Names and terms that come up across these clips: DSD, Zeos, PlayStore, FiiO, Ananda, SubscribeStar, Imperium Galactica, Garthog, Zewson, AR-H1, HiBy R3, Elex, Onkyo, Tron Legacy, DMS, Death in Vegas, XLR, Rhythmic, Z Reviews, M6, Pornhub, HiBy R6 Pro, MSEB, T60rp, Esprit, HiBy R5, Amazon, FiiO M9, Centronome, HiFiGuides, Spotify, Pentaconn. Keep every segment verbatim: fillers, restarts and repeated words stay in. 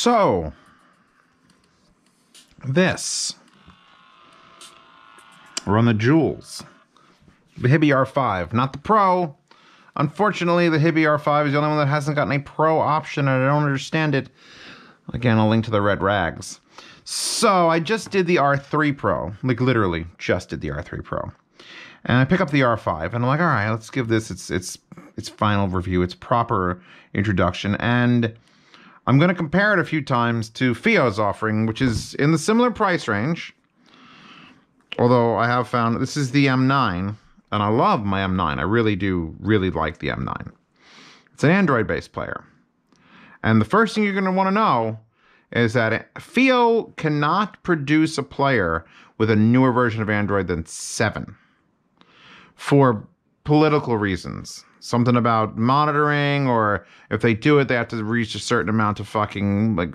So this, we're on the jewels. The HiBy R five, not the Pro. Unfortunately, the HiBy R five is the only one that hasn't gotten a Pro option, and I don't understand it. Again, I'll link to the red rags. So I just did the R three Pro, like literally just did the R three Pro. And I pick up the R five, and I'm like, all right, let's give this its its its final review, its proper introduction. And I'm going to compare it a few times to FiiO's offering, which is in the similar price range. Although I have found, this is the M nine, and I love my M nine. I really do, really like the M nine. It's an Android-based player. And the first thing you're going to want to know is that FiiO cannot produce a player with a newer version of Android than seven. For political reasons, something about monitoring, or if they do it, they have to reach a certain amount of fucking like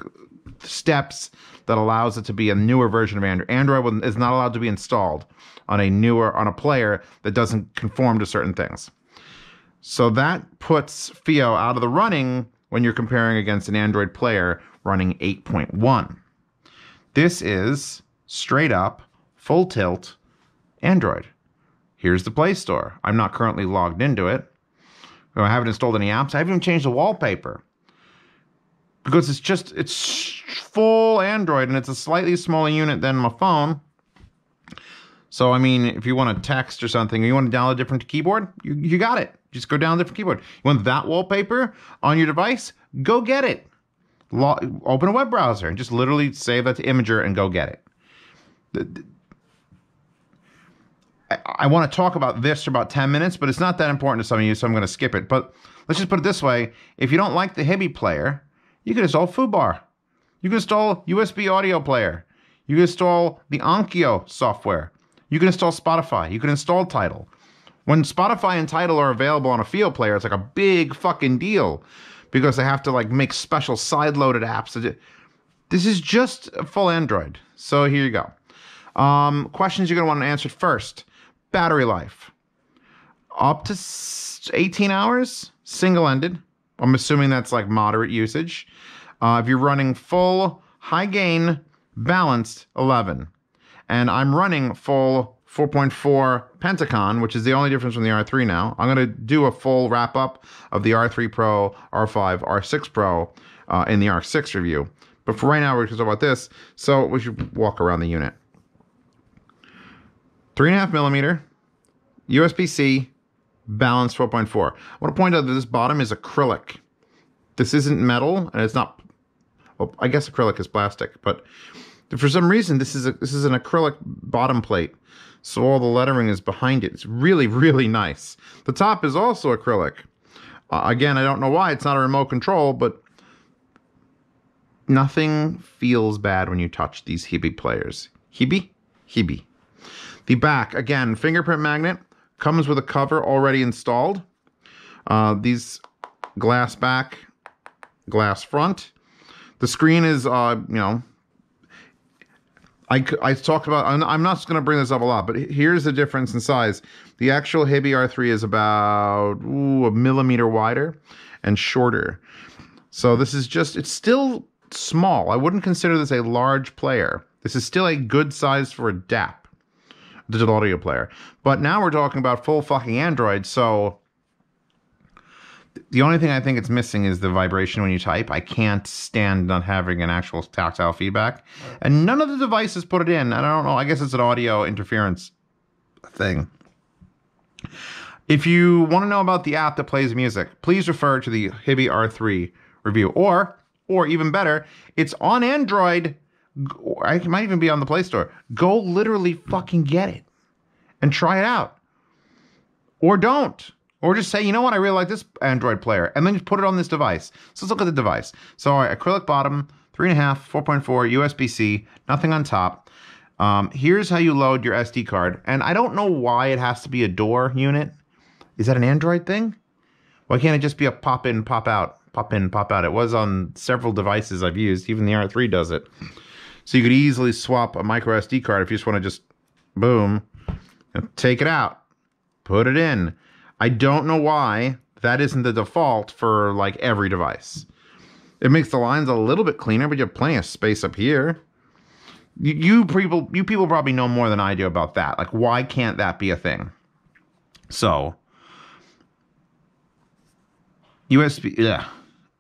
steps that allows it to be a newer version of Android. Android is not allowed to be installed on a newer on a player that doesn't conform to certain things. So that puts FiiO out of the running when you're comparing against an Android player running eight point one. This is straight up full tilt Android. Here's the Play Store. I'm not currently logged into it. I haven't installed any apps. I haven't even changed the wallpaper. Because it's just, it's full Android, and it's a slightly smaller unit than my phone. So, I mean, if you want to text or something, or you want to download a different keyboard, you, you got it. Just go down a different keyboard. You want that wallpaper on your device? Go get it. Lo- open a web browser and just literally save that to Imager and go get it. The, the, I want to talk about this for about ten minutes, but it's not that important to some of you, so I'm going to skip it. But let's just put it this way. If you don't like the HiBy player, you can install FooBar. You can install U S B Audio Player. You can install the Onkyo software. You can install Spotify. You can install Tidal. When Spotify and Tidal are available on a FiiO player, it's like a big fucking deal because they have to like make special side-loaded apps. This is just full Android. So here you go. Um, questions you're going to want to answer first. Battery life, up to eighteen hours, single-ended. I'm assuming that's like moderate usage. Uh, if you're running full high gain, balanced, eleven. And I'm running full four point four Pentaconn, which is the only difference from the R three now. I'm gonna do a full wrap-up of the R three Pro, R five, R six Pro uh, in the R six review. But for right now, we're gonna talk about this. So we should walk around the unit. Three and a half millimeter, U S B-C, balanced four point four. I want to point out that this bottom is acrylic. This isn't metal, and it's not. Well, I guess acrylic is plastic, but for some reason, this is a, this is an acrylic bottom plate. So all the lettering is behind it. It's really, really nice. The top is also acrylic. Uh, again, I don't know why it's not a remote control, but nothing feels bad when you touch these HiBy players. HiBy, HiBy. The back, again, fingerprint magnet, comes with a cover already installed. Uh, these glass back, glass front. The screen is, uh, you know, I, I talked about, I'm, I'm not going to bring this up a lot, but here's the difference in size. The actual HiBy R three is about ooh, a millimeter wider and shorter. So this is just, it's still small. I wouldn't consider this a large player. This is still a good size for a D A P. Digital audio player. But now we're talking about full fucking Android, so the only thing I think it's missing is the vibration when you type. I can't stand not having an actual tactile feedback. And none of the devices put it in. I don't know. I guess it's an audio interference thing. If you want to know about the app that plays music, please refer to the HiBy R three review. Or, or even better, it's on Android. I might even be on the Play Store. Go literally fucking get it and try it out. Or don't. Or just say, you know what, I really like this Android player. And then just put it on this device. So let's look at the device. So all right, acrylic bottom, three point five, four point four, U S B-C, nothing on top. Um, here's how you load your S D card. And I don't know why it has to be a door unit. Is that an Android thing? Why can't it just be a pop-in, pop-out, pop-in, pop-out? It was on several devices I've used. Even the R three does it. So you could easily swap a micro S D card if you just want to just, boom, take it out, put it in. I don't know why that isn't the default for like every device. It makes the lines a little bit cleaner, but you have plenty of space up here. You, you people, you people probably know more than I do about that. Like, why can't that be a thing? So, U S B, yeah,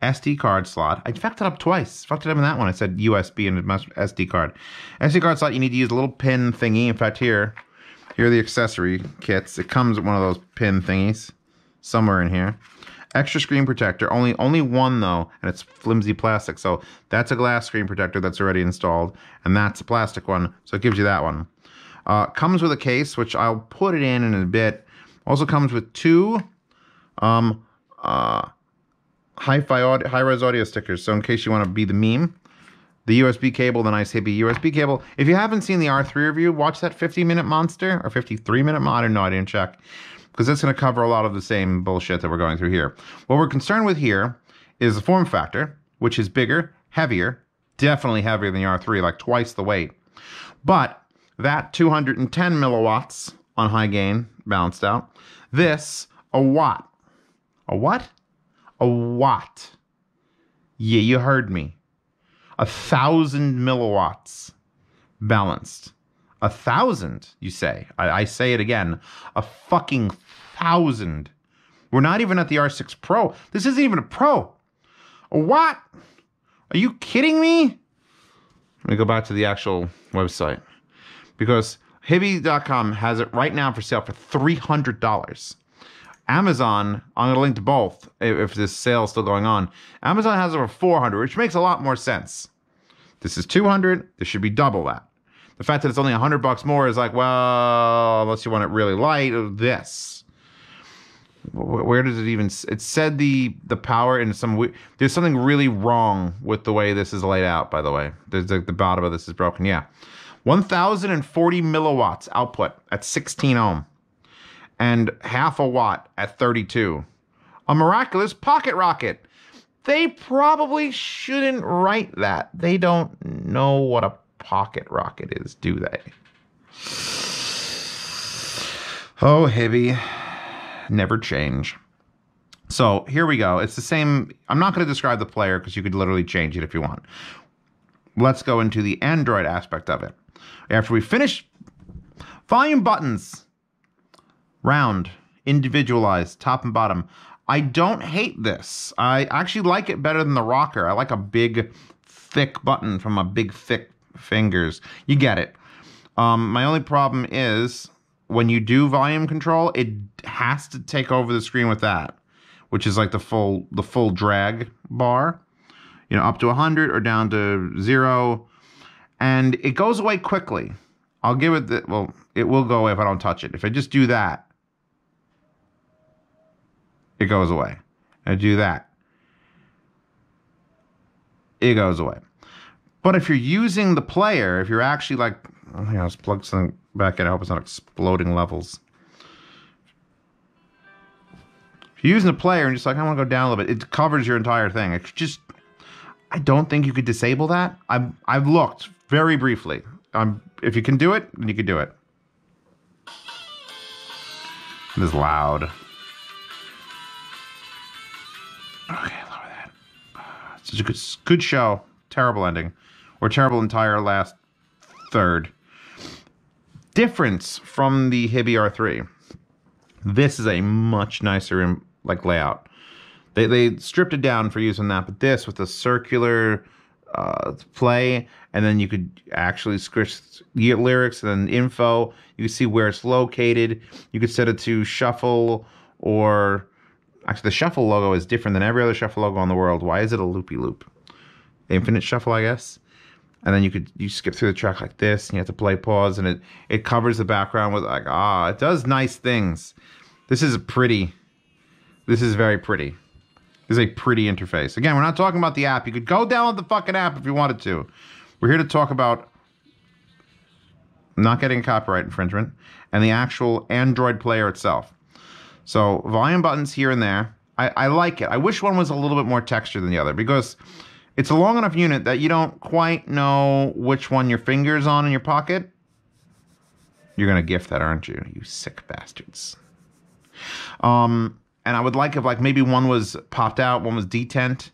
S D card slot. I fucked it up twice. Fucked it up in that one. I said U S B and S D card. S D card slot. You need to use a little pin thingy. In fact, here, here are the accessory kits. It comes with one of those pin thingies somewhere in here. Extra screen protector, only only one though, and it's flimsy plastic. So that's a glass screen protector that's already installed, and that's a plastic one, so it gives you that one. Uh, comes with a case, which I'll put it in in a bit. Also comes with two um, uh, hi-fi audio, high-res audio stickers, so in case you want to be the meme. The U S B cable, the nice HiBy U S B cable. If you haven't seen the R three review, watch that fifty-minute monster, or fifty-three-minute monster, I don't know, I didn't check. Because that's going to cover a lot of the same bullshit that we're going through here. What we're concerned with here is the form factor, which is bigger, heavier, definitely heavier than the R three, like twice the weight. But that two hundred ten milliwatts on high gain, balanced out. This, a watt. A what? A watt. Yeah, you heard me. A thousand milliwatts balanced. A thousand, you say. I, I say it again. A fucking thousand. We're not even at the R six Pro. This isn't even a Pro. A what? Are you kidding me? Let me go back to the actual website. Because HiBy dot com has it right now for sale for three hundred dollars. Amazon, I'm going to link to both if this sale is still going on. Amazon has it for four hundred dollars, which makes a lot more sense. This is two hundred dollars. This should be double that. The fact that it's only a hundred bucks more is like, well, unless you want it really light, this. Where does it even? It said the the power in some. There's something really wrong with the way this is laid out. By the way, there's like the, the bottom of this is broken. Yeah, one thousand forty milliwatts output at sixteen ohm, and half a watt at thirty-two. A miraculous pocket rocket. They probably shouldn't write that. They don't know what a pocket rocket is, do they? Oh, HiBy, never change. So here we go. It's the same. I'm not going to describe the player because you could literally change it if you want. Let's go into the Android aspect of it. After we finish, volume buttons, round, individualized, top and bottom. I don't hate this. I actually like it better than the rocker. I like a big, thick button from a big, thick fingers. You get it. Um, my only problem is when you do volume control, it has to take over the screen with that, which is like the full the full drag bar, you know, up to one hundred or down to zero, and it goes away quickly. I'll give it the, well, it will go away if I don't touch it. If I just do that, it goes away. I do that, it goes away. But if you're using the player, if you're actually like, oh yeah, let's plug something back in. I hope it's not exploding levels. If you're using the player and just like, I want to go down a little bit, it covers your entire thing. It's just, I don't think you could disable that. I've, I've looked very briefly. Um, if you can do it, then you can do it. It is loud. Okay, lower that. It's such a good, good show. Terrible ending. Or terrible entire last third. Difference from the HiBy R three. This is a much nicer like layout. They, they stripped it down for use on that, but this with the circular uh, play, and then you could actually squish lyrics and then info. You can see where it's located. You could set it to shuffle or... Actually, the shuffle logo is different than every other shuffle logo in the world. Why is it a loopy-loop? Infinite shuffle, I guess. And then you could you skip through the track like this, and you have to play pause, and it it covers the background with like, ah, it does nice things. This is pretty. This is very pretty. This is a pretty interface. Again, we're not talking about the app. You could go download the fucking app if you wanted to. We're here to talk about not getting copyright infringement and the actual Android player itself. So volume buttons here and there. I, I like it. I wish one was a little bit more textured than the other, because it's a long enough unit that you don't quite know which one your finger's on in your pocket. You're going to gift that, aren't you? You sick bastards. Um, and I would like if, like, maybe one was popped out, one was detent.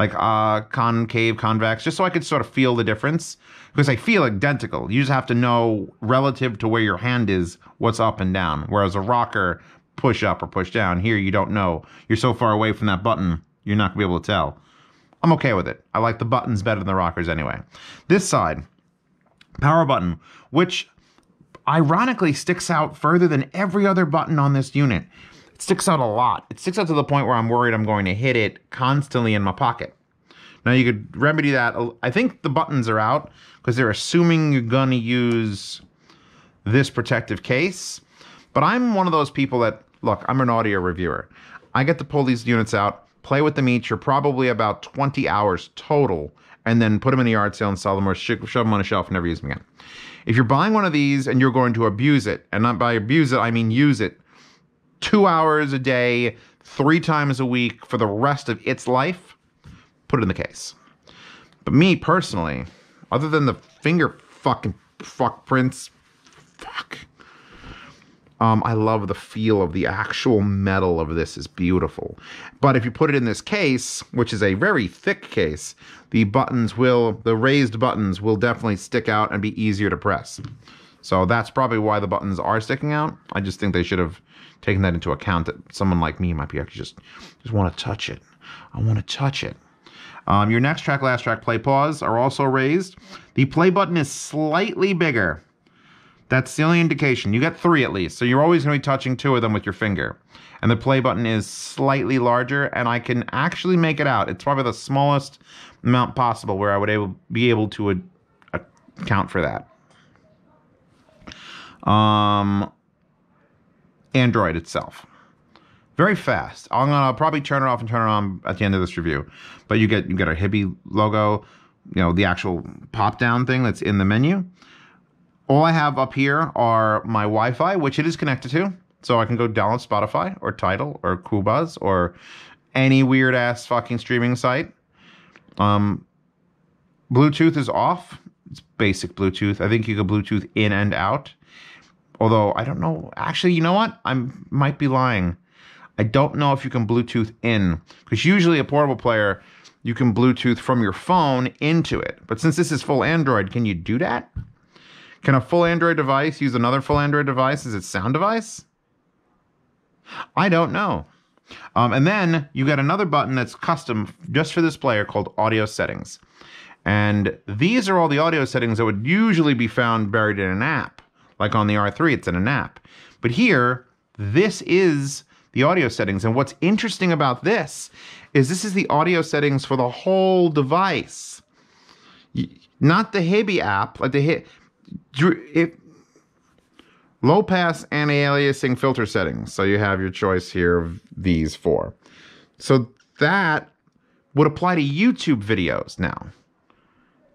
like uh, concave, convex, just so I could sort of feel the difference, because they feel identical. You just have to know relative to where your hand is what's up and down, whereas a rocker, push up or push down. Here, you don't know. You're so far away from that button, you're not going to be able to tell. I'm okay with it. I like the buttons better than the rockers anyway. This side, power button, which ironically sticks out further than every other button on this unit. It sticks out a lot. It sticks out to the point where I'm worried I'm going to hit it constantly in my pocket. Now, you could remedy that. I think the buttons are out because they're assuming you're going to use this protective case. But I'm one of those people that, look, I'm an audio reviewer. I get to pull these units out, play with them each for probably about twenty hours total, and then put them in a yard sale and sell them or sh shove them on a shelf and never use them again. If you're buying one of these and you're going to abuse it, and not by abuse it, I mean use it, two hours a day, three times a week for the rest of its life, put it in the case. But me personally, other than the finger fucking fuck prints, fuck, Um, I love the feel of the actual metal of this. It's beautiful. But if you put it in this case, which is a very thick case, the buttons will, the raised buttons will definitely stick out and be easier to press. So that's probably why the buttons are sticking out. I just think they should have taken that into account, that someone like me might be actually just, just want to touch it. I want to touch it. Um, your next track, last track, play pause are also raised. The play button is slightly bigger. That's the only indication. You got three at least, so you're always going to be touching two of them with your finger. And the play button is slightly larger, and I can actually make it out. It's probably the smallest amount possible where I would able, be able to ad, ad, account for that. Um, Android itself. Very fast. I'm going to probably turn it off and turn it on at the end of this review. But you get, you get a HiBy logo, you know, the actual pop-down thing that's in the menu. All I have up here are my Wi-Fi, which it is connected to, so I can go download Spotify or Tidal or Qbuzz or any weird-ass fucking streaming site. Um, Bluetooth is off. It's basic Bluetooth. I think you could Bluetooth in and out. Although, I don't know. Actually, you know what? I might be lying. I don't know if you can Bluetooth in, because usually a portable player, you can Bluetooth from your phone into it. But since this is full Android, can you do that? Can a full Android device use another full Android device as its sound device? I don't know. Um, and then you got another button that's custom just for this player called Audio Settings. And these are all the audio settings that would usually be found buried in an app. Like on the R three, it's in an app. But here, this is the audio settings. And what's interesting about this is this is the audio settings for the whole device. Not the HiBy app, like the HiBy... It, low pass anti-aliasing filter settings. So you have your choice here of these four. So that would apply to YouTube videos now.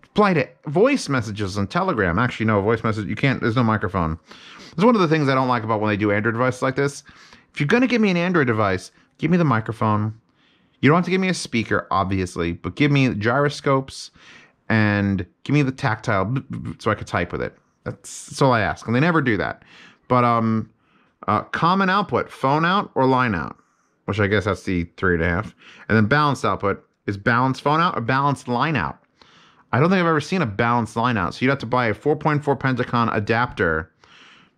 Apply to voice messages on Telegram. Actually, no, voice message, you can't, there's no microphone. That's one of the things I don't like about when they do Android devices like this. If you're going to give me an Android device, give me the microphone. You don't have to give me a speaker, obviously, but give me gyroscopes. And give me the tactile so I could type with it. That's, that's all I ask. And they never do that. But um, uh, common output, phone out or line out, which I guess that's the three and a half. And then balanced output is balanced phone out or balanced line out. I don't think I've ever seen a balanced line out. So you'd have to buy a four point four Pentaconn adapter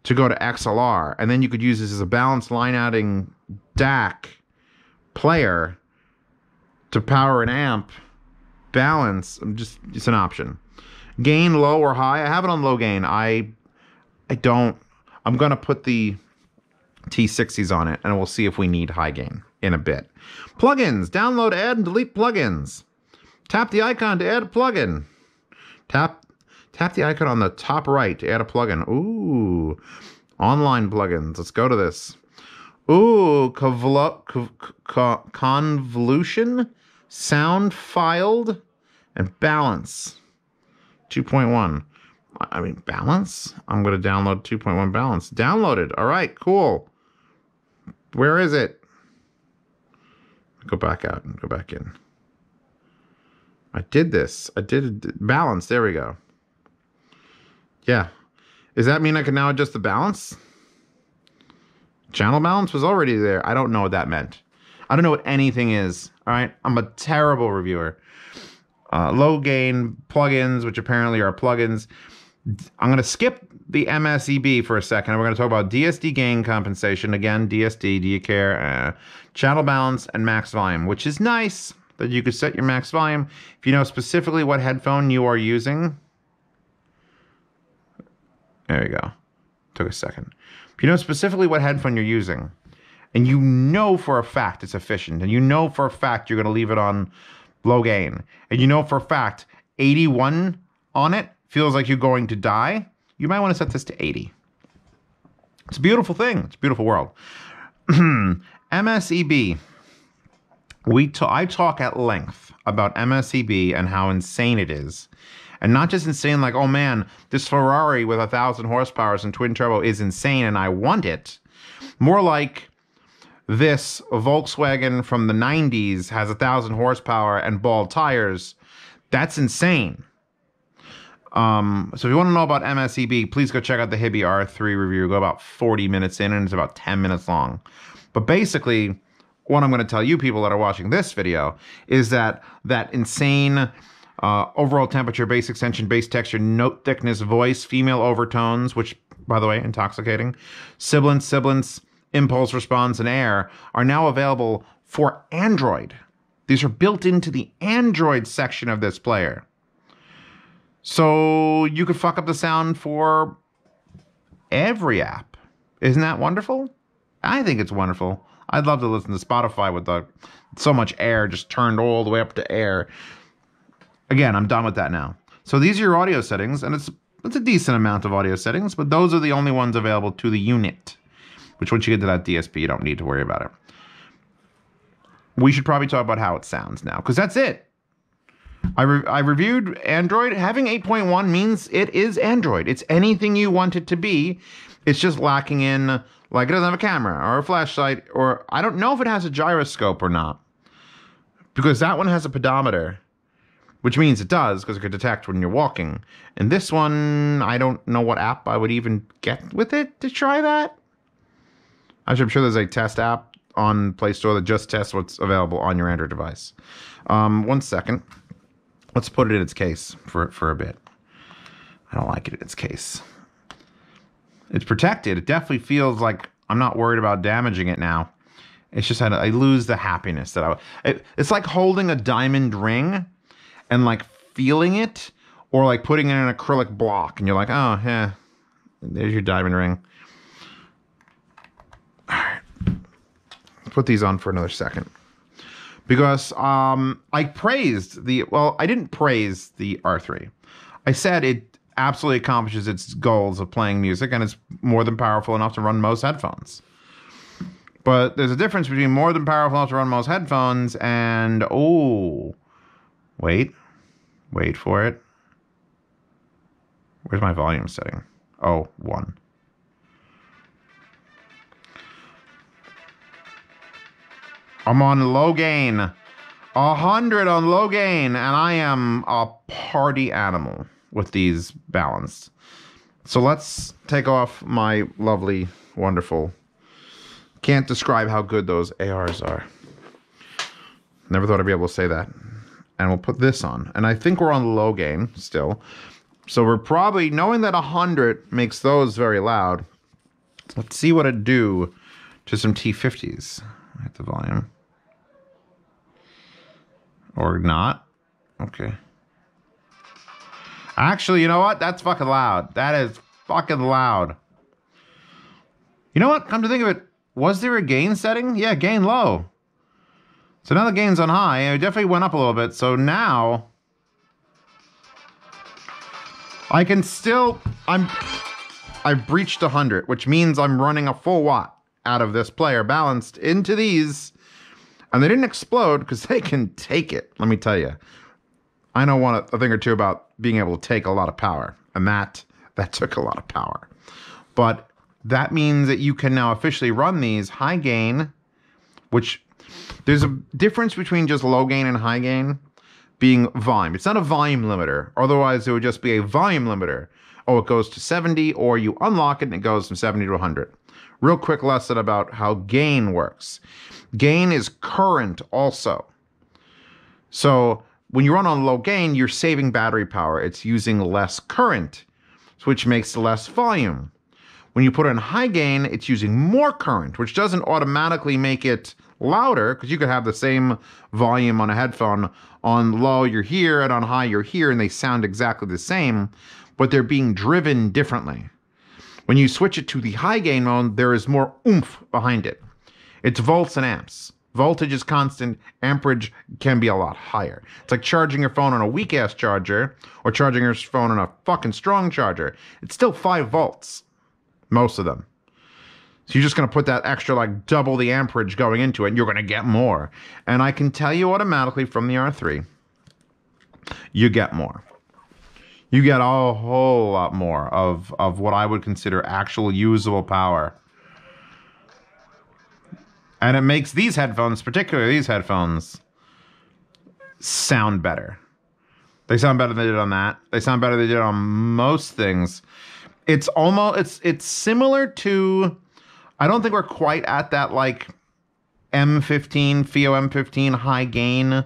to go to X L R. And then you could use this as a balanced line outing D A C player to power an amp. Balance, I'm just, it's an option. Gain low or high, I have it on low gain. I I don't, I'm gonna put the T sixties on it and we'll see if we need high gain in a bit. Plugins, download, add and delete plugins. Tap the icon to add a plugin. Tap, tap the icon on the top right to add a plugin. Ooh, online plugins, let's go to this. Ooh, convol- conv- convolution? Sound filed and balance two point one. I mean, balance? I'm going to download two point one balance. Downloaded. All right, cool. Where is it? Go back out and go back in. I did this. I did balance. There we go. Yeah. Does that mean I can now adjust the balance? Channel balance was already there. I don't know what that meant. I don't know what anything is, all right? I'm a terrible reviewer. Uh, low gain plugins, which apparently are plugins. I'm going to skip the M S E B for a second, and we're going to talk about D S D gain compensation. Again, D S D, do you care? Uh, channel balance and max volume, which is nice that you could set your max volume. If you know specifically what headphone you are using. There you go. Took a second. If you know specifically what headphone you're using, and you know for a fact it's efficient, and you know for a fact you're going to leave it on low gain, and you know for a fact eighty-one on it feels like you're going to die, you might want to set this to eighty. It's a beautiful thing. It's a beautiful world. M S E B. We t- I talk at length about M S E B and how insane it is. And not just insane like, oh man, this Ferrari with a thousand horsepowers and twin turbo is insane and I want it. More like this Volkswagen from the nineties has a thousand horsepower and bald tires. That's insane. Um, so if you want to know about M S E B, please go check out the HiBy R three review. Go about forty minutes in and it's about ten minutes long. But basically, what I'm going to tell you people that are watching this video is that that insane uh, overall temperature, bass extension, bass texture, note thickness, voice, female overtones, which, by the way, intoxicating, sibilance, sibilance, impulse response, and air are now available for Android. These are built into the Android section of this player. So you could fuck up the sound for every app. Isn't that wonderful? I think it's wonderful. I'd love to listen to Spotify with the, so much air just turned all the way up to air. Again, I'm done with that now. So these are your audio settings, and it's, it's a decent amount of audio settings, but those are the only ones available to the unit, which once you get to that D S P, you don't need to worry about it. We should probably talk about how it sounds now, because that's it. I, re I reviewed Android. Having eight point one means it is Android. It's anything you want it to be. It's just lacking in, like, it doesn't have a camera or a flashlight, or I don't know if it has a gyroscope or not, because that one has a pedometer, which means it does, because it could detect when you're walking. And this one, I don't know what app I would even get with it to try that. Actually, I'm sure there's a test app on Play Store that just tests what's available on your Android device. Um, one second. Let's put it in its case for, for a bit. I don't like it in its case. It's protected. It definitely feels like I'm not worried about damaging it now. It's just I, I lose the happiness that I... It, it's like holding a diamond ring and like feeling it, or like putting it in an acrylic block and you're like, oh, yeah, there's your diamond ring. All right. Let's put these on for another second. Because um, I praised the, well, I didn't praise the R three. I said it absolutely accomplishes its goals of playing music, and it's more than powerful enough to run most headphones. But there's a difference between more than powerful enough to run most headphones and, oh, wait, wait for it. Where's my volume setting? Oh, one. I'm on low gain, one hundred on low gain, and I am a party animal with these balanced. So let's take off my lovely, wonderful, can't describe how good those A Rs are. Never thought I'd be able to say that. And we'll put this on. And I think we're on low gain still. So we're probably, knowing that one hundred makes those very loud, let's see what it'd do to some T fifties. Hit the volume. Or not. Okay. Actually, you know what? That's fucking loud. That is fucking loud. You know what? Come to think of it, was there a gain setting? Yeah, gain low. So now the gain's on high, and it definitely went up a little bit. So now I can still, I'm, I've breached one hundred, which means I'm running a full watt out of this player balanced into these, and they didn't explode because they can take it. Let me tell you, I know one a thing or two about being able to take a lot of power, and that that took a lot of power. But that means that you can now officially run these high gain, which there's a difference between just low gain and high gain being volume. It's not a volume limiter. Otherwise, it would just be a volume limiter. Oh, it goes to seventy, or you unlock it and it goes from seventy to one hundred. Real quick lesson about how gain works. Gain is current also. So when you run on low gain, you're saving battery power. It's using less current, which makes less volume. When you put in high gain, it's using more current, which doesn't automatically make it louder, because you could have the same volume on a headphone. On low, you're here, and on high, you're here, and they sound exactly the same, but they're being driven differently. When you switch it to the high gain mode, there is more oomph behind it. It's volts and amps. Voltage is constant, amperage can be a lot higher. It's like charging your phone on a weak-ass charger or charging your phone on a fucking strong charger. It's still five volts, most of them. So you're just going to put that extra, like, double the amperage going into it, and you're going to get more. And I can tell you automatically from the R three, you get more. You get a whole lot more of, of what I would consider actual usable power. And it makes these headphones, particularly these headphones, sound better. They sound better than they did on that. They sound better than they did on most things. It's almost, it's, it's similar to... I don't think we're quite at that, like, M fifteen, FiiO M fifteen high gain,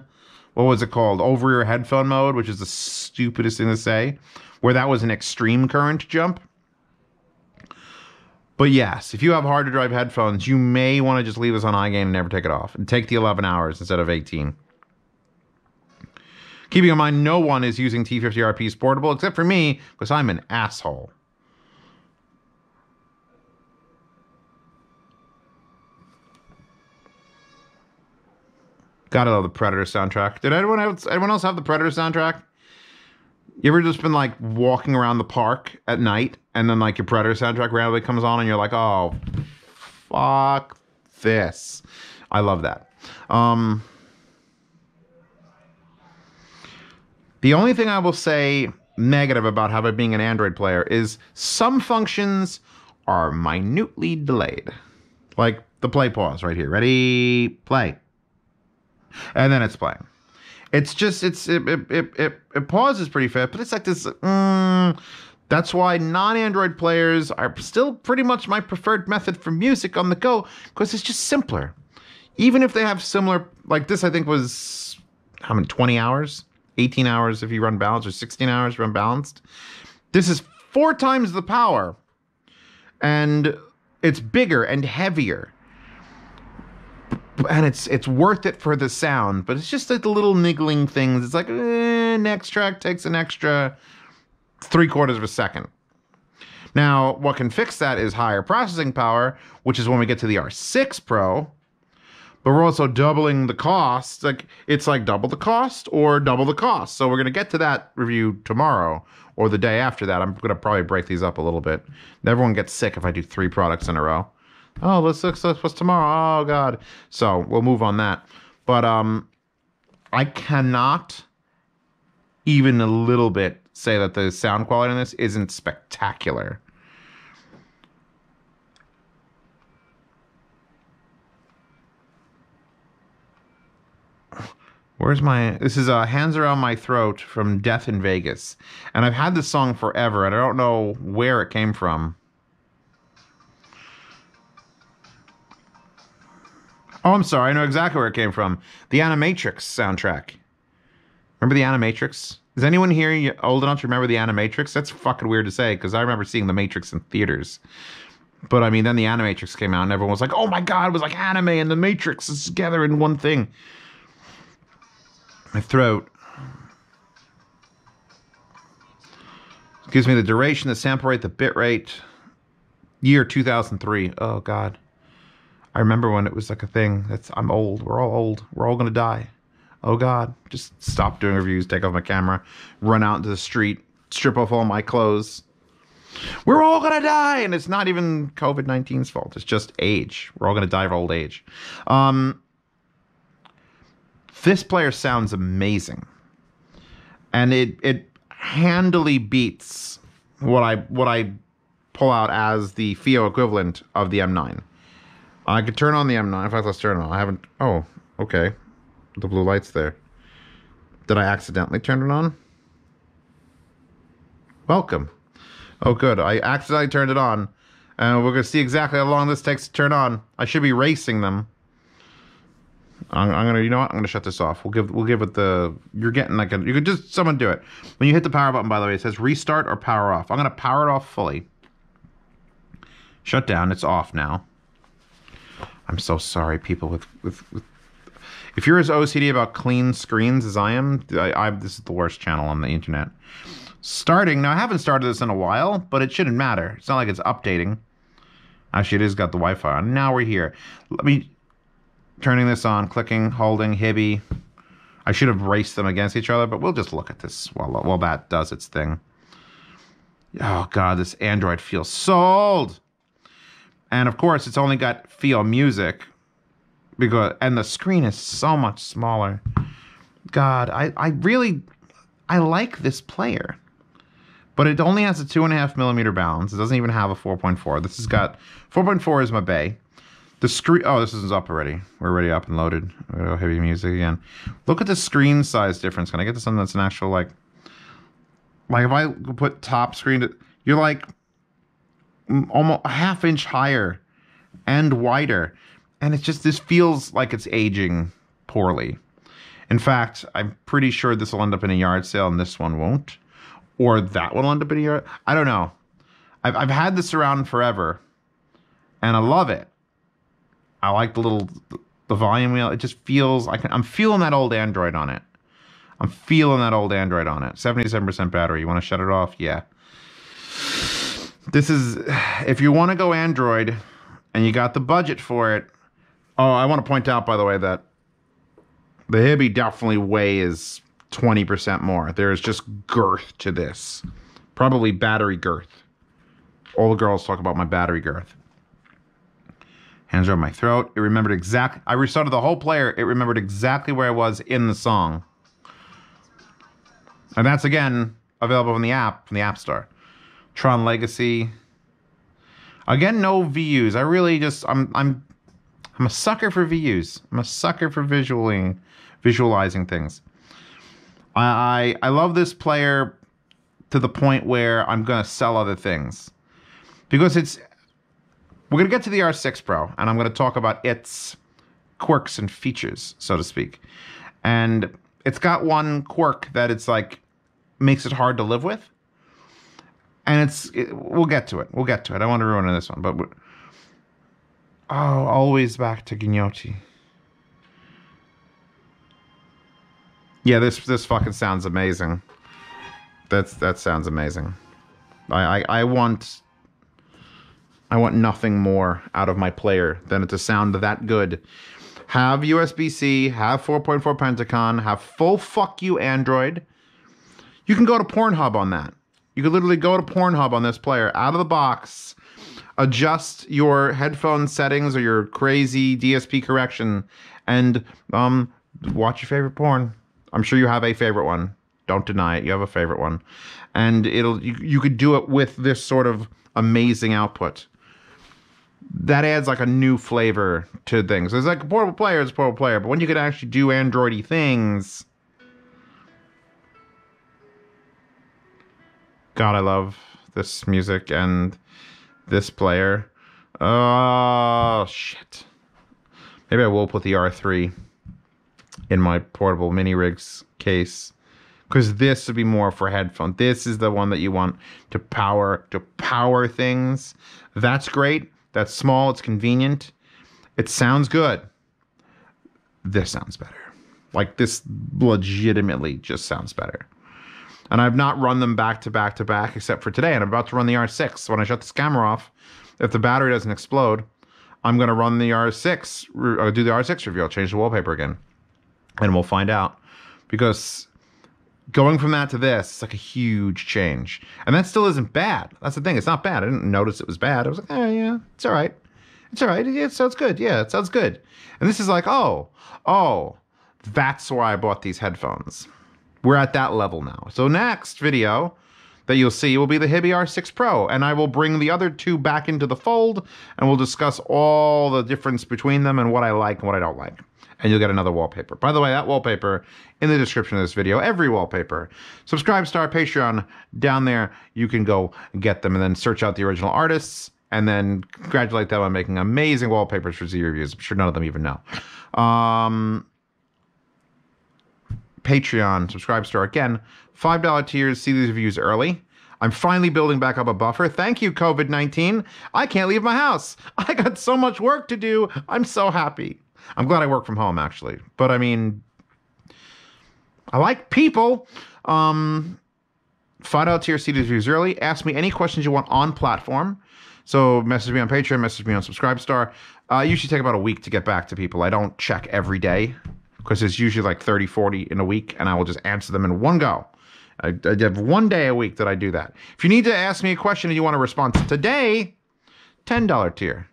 what was it called, over your headphone mode, which is the stupidest thing to say, where that was an extreme current jump. But yes, if you have hard to drive headphones, you may want to just leave this on high gain and never take it off, and take the eleven hours instead of eighteen. Keeping in mind, no one is using T sixty R P portable, except for me, because I'm an asshole. Gotta love the Predator soundtrack. Did anyone else, anyone else have the Predator soundtrack? You ever just been, like, walking around the park at night, and then, like, your Predator soundtrack randomly comes on, and you're like, oh, fuck this. I love that. Um, the only thing I will say negative about HiBy being an Android player is some functions are minutely delayed. Like the play pause right here. Ready? Play. And then it's playing. It's just, it's it it, it, it, it pauses pretty fast, but it's like this, mm, that's why non-Android players are still pretty much my preferred method for music on the go, because it's just simpler. Even if they have similar, like this I think was, how many, twenty hours? eighteen hours if you run balanced, or sixteen hours if you run balanced. This is four times the power, and it's bigger and heavier. And it's it's worth it for the sound, but it's just like the little niggling things. It's like, eh, next track takes an extra three quarters of a second. Now, what can fix that is higher processing power, which is when we get to the R six Pro, but we're also doubling the cost. Like, it's like double the cost or double the cost. So we're going to get to that review tomorrow or the day after that. I'm going to probably break these up a little bit. Everyone gets sick if I do three products in a row. Oh, let's look, what's tomorrow? Oh, God. So we'll move on that. But um, I cannot even a little bit say that the sound quality on this isn't spectacular. Where's my... This is uh, Hands Around My Throat from Death in Vegas. And I've had this song forever, and I don't know where it came from. Oh, I'm sorry. I know exactly where it came from. The Animatrix soundtrack. Remember the Animatrix? Is anyone here old enough to remember the Animatrix? That's fucking weird to say, because I remember seeing the Matrix in theaters. But, I mean, then the Animatrix came out, and everyone was like, oh, my God, it was like anime and the Matrix is together in one thing. My throat. It gives me the duration, the sample rate, the bit rate. Year two thousand three. Oh, God. I remember when it was like a thing. That's I'm old. We're all old. We're all gonna die. Oh God! Just stop doing reviews. Take off my camera. Run out into the street. Strip off all my clothes. We're all gonna die, and it's not even COVID nineteen's fault. It's just age. We're all gonna die of old age. Um, this player sounds amazing, and it it handily beats what I what I pull out as the FiiO equivalent of the M nine. I could turn on the M nine. In fact, let's turn it on. I haven't... Oh, okay. The blue light's there. Did I accidentally turn it on? Welcome. Oh, good. I accidentally turned it on, Uh, we're going to see exactly how long this takes to turn on. I should be racing them. I'm, I'm going to, you know what? I'm going to shut this off. We'll give, we'll give it the, you're getting like a, you could just, someone do it. When you hit the power button, by the way, it says restart or power off. I'm going to power it off fully. Shut down. It's off now. I'm so sorry, people with, with, with if you're as O C D about clean screens as I am, I, I, this is the worst channel on the internet. Starting, now I haven't started this in a while, but it shouldn't matter. It's not like it's updating. Actually, it has got the Wi-Fi on. Now we're here. Let me, turning this on, clicking, holding, HiBy. I should have raced them against each other, but we'll just look at this while, while that does its thing. Oh God, this Android feels so old. And of course, it's only got FiiO music. Because, and the screen is so much smaller. God, I, I really, I like this player. But it only has a two and a half millimeter balance. It doesn't even have a four point four. This has got, four point four is my bay. The screen, oh, this is up already. We're already up and loaded. Oh, HiBy music again. Look at the screen size difference. Can I get to something that's an actual, like, like if I put top screen, to, you're like almost a half inch higher and wider. And it's just, this feels like it's aging poorly. In fact, I'm pretty sure this will end up in a yard sale and this one won't. Or that one will end up in a yard, I don't know. I've, I've had this around forever and I love it. I like the little, the volume wheel. It just feels, I can, I'm feeling that old Android on it. I'm feeling that old Android on it. seventy-seven percent battery, you wanna shut it off? Yeah. This is, if you wanna go Android and you got the budget for it, oh, I want to point out, by the way, that the HiBy definitely weighs twenty percent more. There is just girth to this. Probably battery girth. All the girls talk about my battery girth. Hands around my throat. It remembered exact... I restarted the whole player. It remembered exactly where I was in the song. And that's, again, available in the app, in the App Store. Tron Legacy. Again, no V Us. I really just... I'm... I'm I'm a sucker for V Us. I'm a sucker for visualing, visualizing things. I, I I love this player to the point where I'm gonna sell other things because it's. We're gonna get to the R six Pro and I'm gonna talk about its quirks and features, so to speak. And it's got one quirk that it's like makes it hard to live with. And it's it, we'll get to it. We'll get to it. I don't want to ruin this one, but. Oh, always back to Gignotti. Yeah, this this fucking sounds amazing. That's that sounds amazing. I, I I want I want nothing more out of my player than it to sound that good. Have U S B C, have four point four Pentaconn, have full fuck you Android. You can go to Pornhub on that. You could literally go to Pornhub on this player out of the box. Adjust your headphone settings or your crazy D S P correction and um, watch your favorite porn. I'm sure you have a favorite one. Don't deny it. You have a favorite one. And it'll you, you could do it with this sort of amazing output. That adds like a new flavor to things. So it's like a portable player, it's a portable player. But when you could actually do Android-y things... God, I love this music and... This player. Oh, shit. Maybe I will put the R three in my portable mini rigs case. Because this would be more for headphone. This is the one that you want to power, to power things. That's great. That's small. It's convenient. It sounds good. This sounds better. Like this legitimately just sounds better. And I've not run them back to back to back except for today. And I'm about to run the R six. When I shut this camera off, if the battery doesn't explode, I'm going to run the R six, or do the R six review. I'll change the wallpaper again. And we'll find out. Because going from that to this, it's like a huge change. And that still isn't bad. That's the thing. It's not bad. I didn't notice it was bad. I was like, eh, yeah, it's all right. It's all right. Yeah, it sounds good. Yeah, it sounds good. And this is like, oh, oh, that's why I bought these headphones. We're at that level now. So next video that you'll see will be the HiBy R six Pro, and I will bring the other two back into the fold, and we'll discuss all the difference between them and what I like and what I don't like. And you'll get another wallpaper. By the way, that wallpaper in the description of this video, every wallpaper. Subscribe, Star, Patreon, down there. You can go get them and then search out the original artists and then congratulate them on making amazing wallpapers for Z Reviews. I'm sure none of them even know. Um, Patreon, Subscribestar. Again, five dollar tiers, see these reviews early. I'm finally building back up a buffer. Thank you, COVID nineteen. I can't leave my house. I got so much work to do. I'm so happy. I'm glad I work from home, actually. But, I mean, I like people. Um, find out tier C D reviews early. Ask me any questions you want on platform. So message me on Patreon, message me on Subscribestar. Uh, I usually take about a week to get back to people. I don't check every day because it's usually like thirty, forty in a week, and I will just answer them in one go. I, I have one day a week that I do that. If you need to ask me a question and you want a response today, ten dollar tier.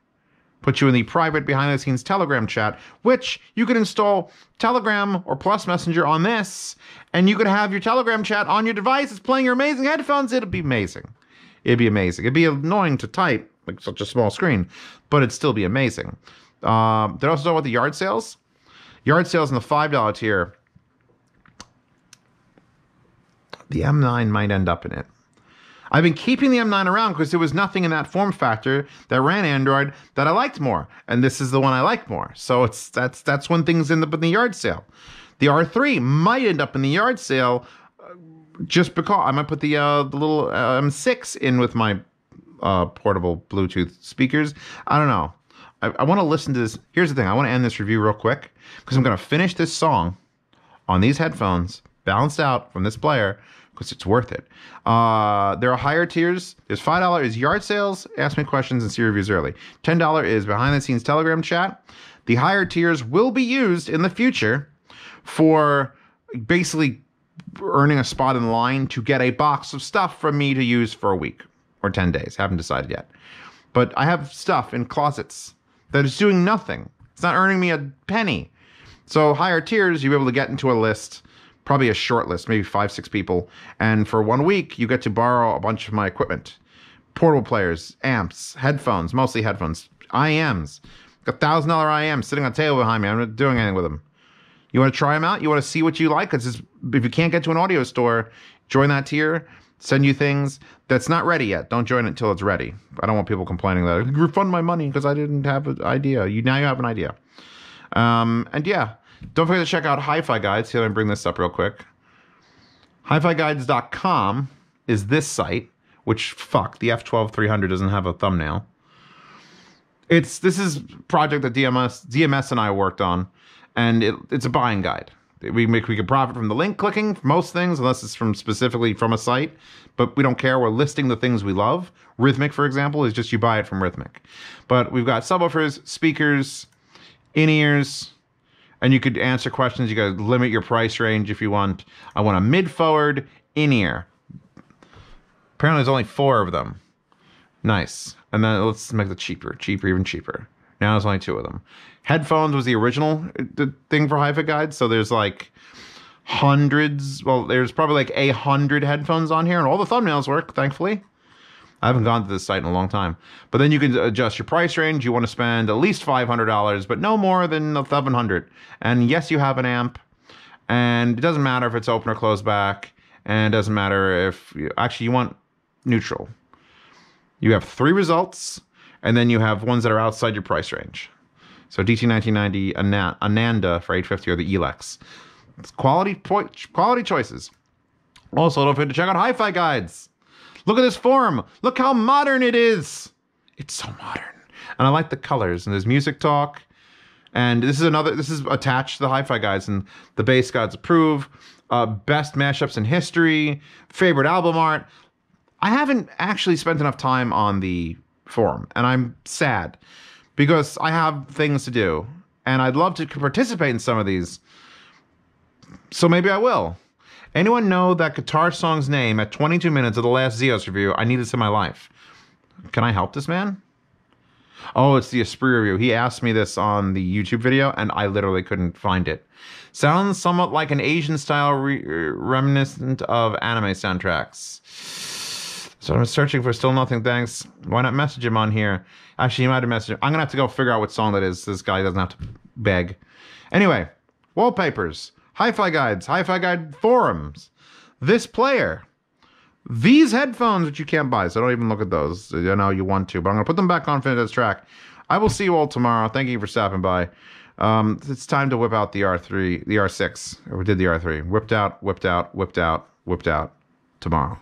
Put you in the private behind-the-scenes Telegram chat, which you can install Telegram or Plus Messenger on this, and you could have your Telegram chat on your device. It's playing your amazing headphones. It'd be amazing. It'd be amazing. It'd be annoying to type, like such a small screen, but it'd still be amazing. Um, they're also talking about the yard sales. Yard sales in the five dollar tier. The M nine might end up in it. I've been keeping the M nine around because there was nothing in that form factor that ran Android that I liked more, and this is the one I like more. So it's that's that's when things end up in the yard sale. The R three might end up in the yard sale, uh, just because I might put the uh, the little uh, M six in with my uh, portable Bluetooth speakers. I don't know. I, I want to listen to this. Here's the thing. I want to end this review real quick because I'm going to finish this song on these headphones, balanced out from this player, because it's worth it. Uh, there are higher tiers. There's five dollar is yard sales, ask me questions, and see reviews early. ten dollar is behind-the-scenes Telegram chat. The higher tiers will be used in the future for basically earning a spot in line to get a box of stuff from me to use for a week or ten days. Haven't decided yet. But I have stuff in closets that is doing nothing. It's not earning me a penny. So higher tiers, you'll be able to get into a list, probably a short list, maybe five, six people. And for one week, you get to borrow a bunch of my equipment. Portable players, amps, headphones, mostly headphones, I E Ms. A one thousand dollar I E M sitting on a table behind me. I'm not doing anything with them. You want to try them out? You want to see what you like? Because if you can't get to an audio store, join that tier, send you things. That's not ready yet. Don't join it until it's ready. I don't want people complaining that, refund my money because I didn't have an idea. You Now you have an idea. Um, and yeah. Don't forget to check out HiFiGuides. Here, let me bring this up real quick. HiFiGuides dot com is this site, which, fuck, the F twelve three hundred doesn't have a thumbnail. It's This is a project that D M S, D M S and I worked on, and it, it's a buying guide. We make, we can profit from the link clicking, for most things, unless it's from specifically from a site, but we don't care. We're listing the things we love. Rhythmic, for example, is just you buy it from Rhythmic. But we've got subwoofers, speakers, in-ears, and you could answer questions. You could limit your price range if you want. I want a mid-forward in-ear. Apparently, there's only four of them. Nice. And then let's make it cheaper. Cheaper, even cheaper. Now there's only two of them. Headphones was the original thing for HiFiGuides. So there's like hundreds. Well, there's probably like a hundred headphones on here. And all the thumbnails work, thankfully. I haven't gone to this site in a long time. But then you can adjust your price range. You want to spend at least five hundred dollars, but no more than eleven hundred dollars. And yes, you have an amp. And it doesn't matter if it's open or closed back. And it doesn't matter if... You, actually, you want neutral. You have three results. And then you have ones that are outside your price range. So D T nineteen ninety, Ananda for eight fifty, or the Elex. It's quality, quality choices. Also, don't forget to check out HiFiGuides. Look at this forum. Look how modern it is. It's so modern. And I like the colors. And there's music talk. And this is another, this is attached to the HiFiGuides and the Bass Gods Approve. Uh, best mashups in history. Favorite album art. I haven't actually spent enough time on the forum. And I'm sad. Because I have things to do. And I'd love to participate in some of these. So maybe I will. Anyone know that guitar song's name at twenty-two minutes of the last Zeos review? I need this in my life. Can I help this man? Oh, it's the Esprit review. He asked me this on the YouTube video, and I literally couldn't find it. Sounds somewhat like an Asian style re reminiscent of anime soundtracks. So I'm searching for still nothing, thanks. Why not message him on here? Actually, you might have messaged him. I'm going to have to go figure out what song that is. This guy doesn't have to beg. Anyway, wallpapers. HiFiGuides, HiFiGuide forums, this player, These headphones, which you can't buy, so don't even look at those. I know you want to, but I'm going to put them back on, finish this track. I will see you all tomorrow. Thank you for stopping by. Um, it's time to whip out the R three, the R six. We did the R three. Whipped out, whipped out, whipped out, whipped out tomorrow.